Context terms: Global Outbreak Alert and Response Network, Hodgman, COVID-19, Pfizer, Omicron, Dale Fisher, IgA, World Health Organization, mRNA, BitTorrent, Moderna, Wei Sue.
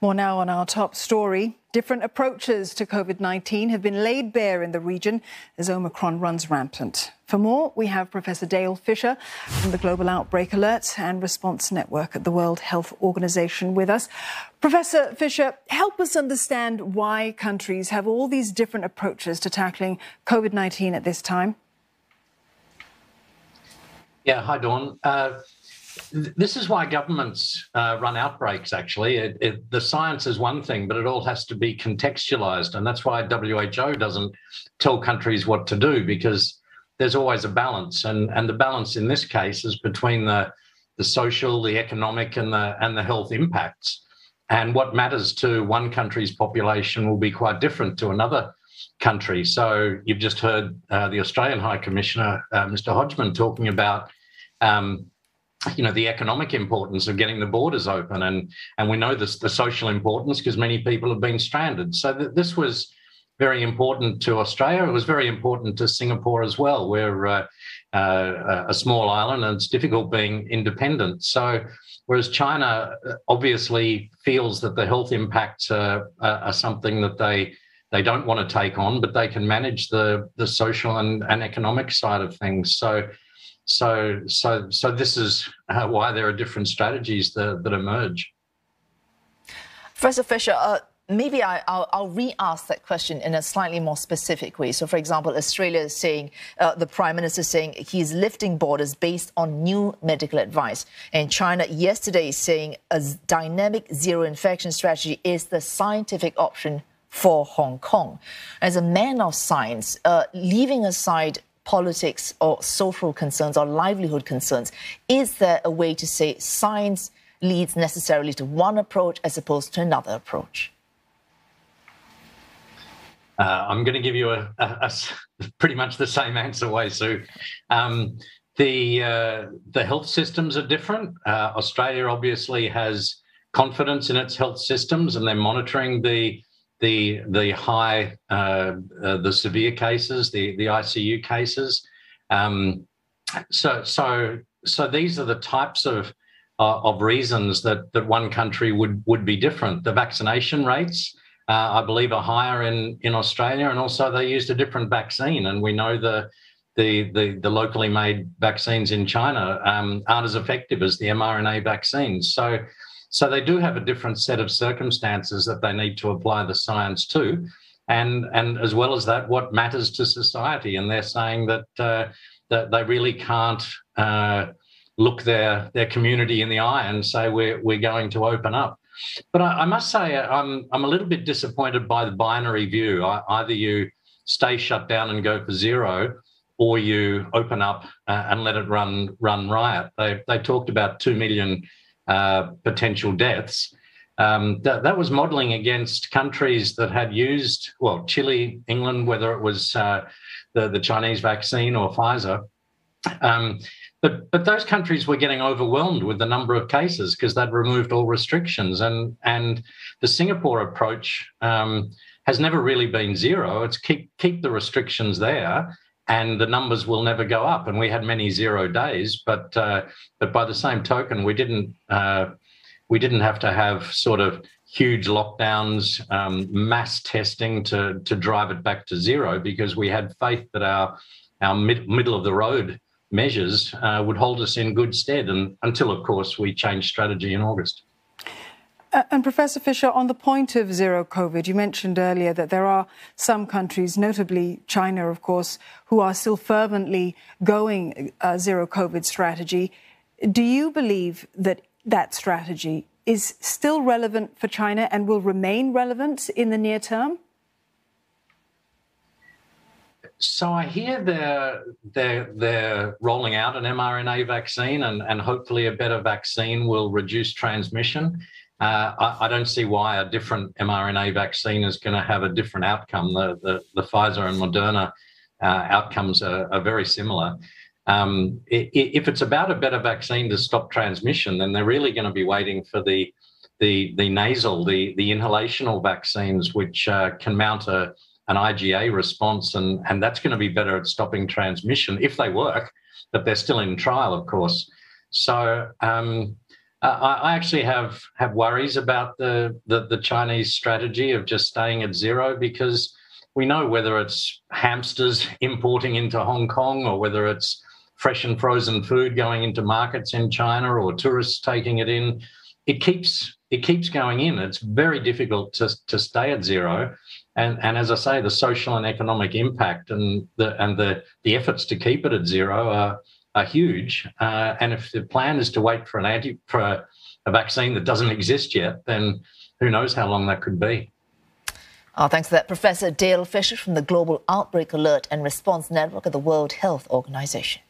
More now on our top story. Different approaches to COVID-19 have been laid bare in the region as Omicron runs rampant. For more, we have Professor Dale Fisher from the Global Outbreak Alert and Response Network at the World Health Organization with us. Professor Fisher, help us understand why countries have all these different approaches to tackling COVID-19 at this time. Yeah, hi, Dawn. This is why governments run outbreaks, actually. The science is one thing, but it all has to be contextualized. And that's why WHO doesn't tell countries what to do, because there's always a balance. And the balance in this case is between the social, the economic, and the health impacts. And what matters to one country's population will be quite different to another country. So you've just heard the Australian High Commissioner, Mr. Hodgman, talking about the economic importance of getting the borders open, and we know this, the social importance, because many people have been stranded. So this was very important to Australia. It was very important to Singapore as well. We're a small island, and it's difficult being independent. So whereas China obviously feels that the health impacts are something that they don't want to take on, but they can manage the social and economic side of things. So this is why there are different strategies that emerge. Professor Fisher, maybe I'll re-ask that question in a slightly more specific way. So, for example, Australia is saying, the Prime Minister is saying he's lifting borders based on new medical advice. And China yesterday is saying a dynamic zero infection strategy is the scientific option for Hong Kong. As a man of science, leaving aside politics or social concerns or livelihood concerns, is there a way to say science leads necessarily to one approach as opposed to another approach? I'm going to give you a pretty much the same answer, Wei Sue. The health systems are different. Australia obviously has confidence in its health systems, and they're monitoring the high, the severe cases, the ICU cases. So these are the types of reasons that one country would be different. The vaccination rates, I believe, are higher in Australia, and also they used a different vaccine. And we know the locally made vaccines in China aren't as effective as the mRNA vaccines. So they do have a different set of circumstances that they need to apply the science to, and as well as that, what matters to society. And they're saying that they really can't look their community in the eye and say we're going to open up. But I must say I'm a little bit disappointed by the binary view. Either you stay shut down and go for zero, or you open up and let it run riot. They talked about 2 million. Potential deaths. That was modelling against countries that had used, well, Chile, England, whether it was the Chinese vaccine or Pfizer. But those countries were getting overwhelmed with the number of cases because they'd removed all restrictions. And the Singapore approach has never really been zero. It's keep the restrictions there, and the numbers will never go up. And we had many 0 days, but by the same token, we didn't have to have sort of huge lockdowns, mass testing to drive it back to zero, because we had faith that our middle of the road measures would hold us in good stead, and until, of course, we changed strategy in August. And Professor Fisher, on the point of zero COVID, you mentioned earlier that there are some countries, notably China, of course, who are still fervently going a zero COVID strategy. Do you believe that that strategy is still relevant for China and will remain relevant in the near term? So I hear they're rolling out an mRNA vaccine, and hopefully a better vaccine will reduce transmission. I don't see why a different mRNA vaccine is going to have a different outcome. The Pfizer and Moderna outcomes are very similar. If it's about a better vaccine to stop transmission, then they're really going to be waiting for the nasal, the inhalational vaccines, which can mount an IgA response, and that's going to be better at stopping transmission if they work. But they're still in trial, of course. So I actually have worries about the Chinese strategy of just staying at zero, because we know whether it's hamsters importing into Hong Kong or whether it's fresh and frozen food going into markets in China or tourists taking it in, it keeps going in. It's very difficult to stay at zero. And as I say, the social and economic impact and the efforts to keep it at zero are huge. And if the plan is to wait for a vaccine that doesn't exist yet, then who knows how long that could be. Our thanks for that, Professor Dale Fisher from the Global Outbreak Alert and Response Network of the World Health Organization.